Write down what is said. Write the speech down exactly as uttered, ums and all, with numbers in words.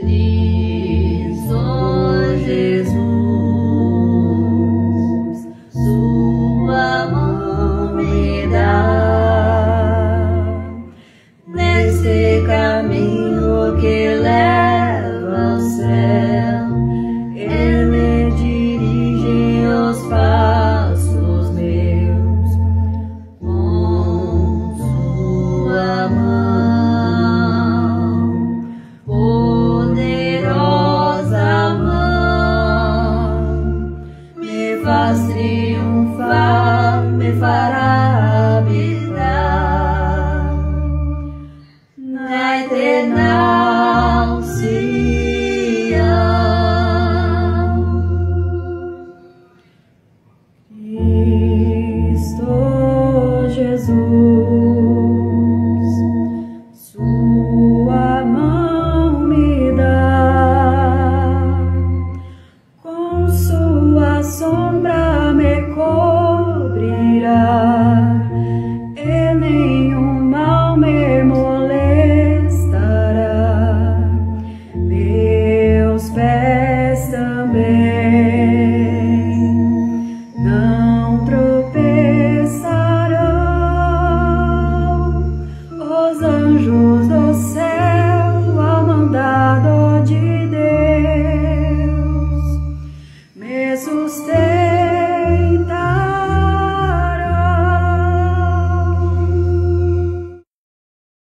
Cristo.